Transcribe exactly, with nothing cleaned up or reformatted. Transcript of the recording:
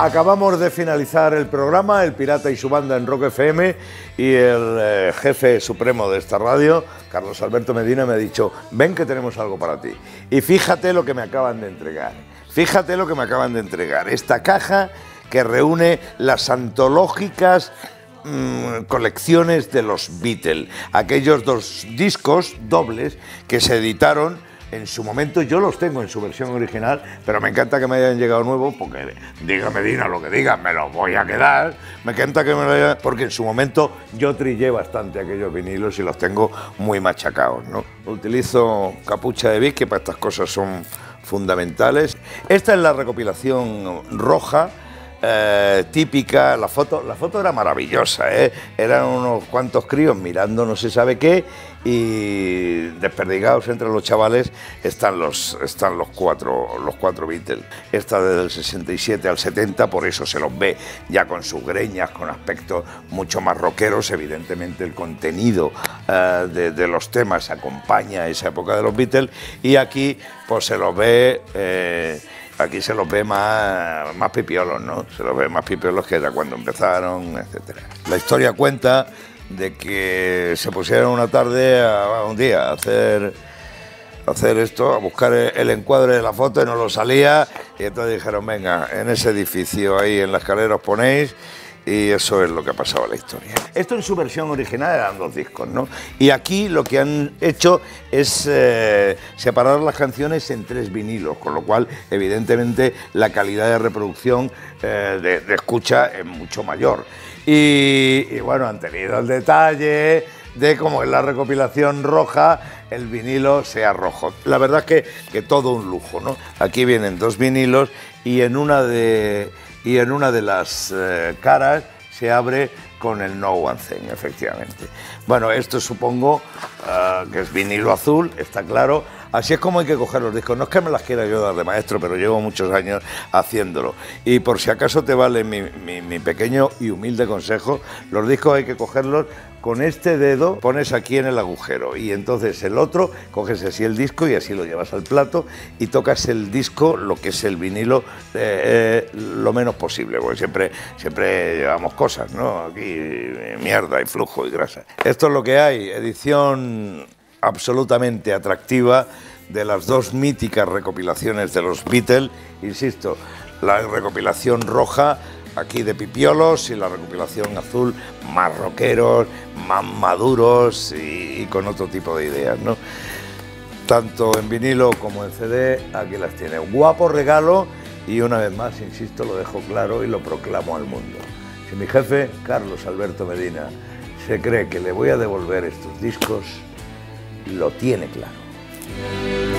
Acabamos de finalizar el programa, El Pirata y su banda en Rock F M, y el eh, jefe supremo de esta radio, Carlos Alberto Medina, me ha dicho: ven que tenemos algo para ti. Y fíjate lo que me acaban de entregar, fíjate lo que me acaban de entregar, esta caja que reúne las antológicas mmm, colecciones de los Beatles, aquellos dos discos dobles que se editaron en su momento. Yo los tengo en su versión original, pero me encanta que me hayan llegado nuevos, porque diga Medina lo que diga, me los voy a quedar. Me encanta que me lo hayan... porque en su momento yo trillé bastante aquellos vinilos y los tengo muy machacados, ¿no? Utilizo capucha de bis, que para estas cosas son fundamentales. Esta es la recopilación roja, Eh, típica. La foto, la foto era maravillosa, ¿eh? Eran unos cuantos críos mirando no se sabe qué, y desperdigados entre los chavales están los, están los cuatro, los cuatro Beatles. Esta desde el sesenta y siete al setenta, por eso se los ve ya con sus greñas, con aspectos mucho más rockeros. Evidentemente el contenido eh, de, de los temas acompaña esa época de los Beatles, y aquí pues se los ve... Eh, Aquí se los ve más, más pipiolos, ¿no? Se los ve más pipiolos que era cuando empezaron, etcétera. La historia cuenta de que se pusieron una tarde, a, un día, a hacer, a hacer esto, a buscar el encuadre de la foto, y no lo salía, y entonces dijeron: venga, en ese edificio ahí en la escalera os ponéis, y eso es lo que ha pasado en la historia. Esto en su versión original eran dos discos, ¿no? Y aquí lo que han hecho es eh, separar las canciones en tres vinilos, con lo cual evidentemente la calidad de reproducción eh, de, de escucha es mucho mayor. Y, y bueno, han tenido el detalle de, como en la recopilación roja, el vinilo sea rojo. La verdad es que, que todo un lujo, ¿no? Aquí vienen dos vinilos, y en una de... y en una de las eh, caras se abre con el No One Thing, efectivamente. Bueno, esto supongo uh, que es vinilo azul, está claro. Así es como hay que coger los discos. No es que me las quiera yo dar de maestro, pero llevo muchos años haciéndolo. Y por si acaso te vale mi, mi, mi pequeño y humilde consejo, los discos hay que cogerlos con este dedo, pones aquí en el agujero, y entonces el otro, coges así el disco y así lo llevas al plato y tocas el disco, lo que es el vinilo, eh, eh, lo menos posible, porque siempre, siempre llevamos cosas, ¿no? Aquí mierda y flujo y grasa. Esto es lo que hay, edición absolutamente atractiva de las dos míticas recopilaciones de los Beatles. Insisto, la recopilación roja aquí de pipiolos, y la recopilación azul más rockeros, más maduros y, y con otro tipo de ideas, ¿no? Tanto en vinilo como en C D, aquí las tiene. Guapo regalo, y una vez más, insisto, lo dejo claro y lo proclamo al mundo. Si mi jefe, Carlos Alberto Medina, se cree que le voy a devolver estos discos, lo tiene claro.